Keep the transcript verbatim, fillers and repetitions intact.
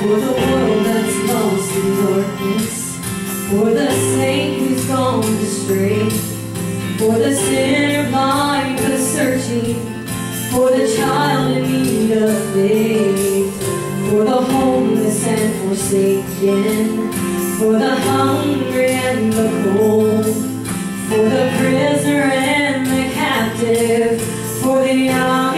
For the world that's lost in darkness, for the saint who's gone astray, for the sinner blind but searching, for the child in need of faith, for the homeless and forsaken, for the hungry and the cold, for the prisoner and the captive, for the young.